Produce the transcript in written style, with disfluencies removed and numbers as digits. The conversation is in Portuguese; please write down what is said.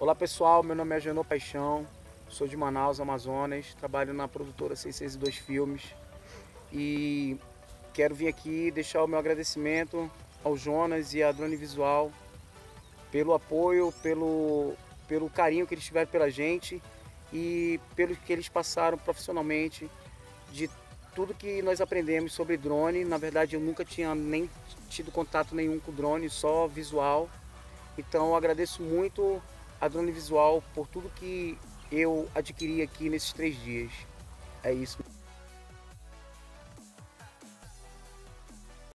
Olá pessoal, meu nome é Janô Paixão, sou de Manaus, Amazonas, trabalho na produtora 662 Filmes e quero vir aqui deixar o meu agradecimento ao Jonas e à Drone Visual pelo apoio, pelo carinho que eles tiveram pela gente e pelo que eles passaram profissionalmente, de tudo que nós aprendemos sobre drone. Na verdade eu nunca tinha nem tido contato nenhum com drone, só visual, então eu agradeço muito a Drone Visual por tudo que eu adquiri aqui nesses 3 dias. É isso.